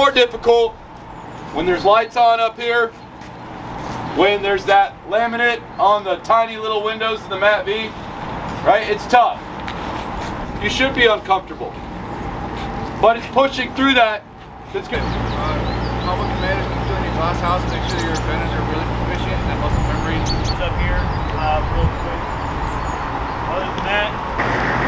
more difficult when there's lights on up here, when there's that laminate on the tiny little windows in the Mat V, right? It's tough. You should be uncomfortable. But it's pushing through that. It's good. Public commanders can do any glass house, make sure your vendors are really proficient and muscle memory is up here real quick. Other than that,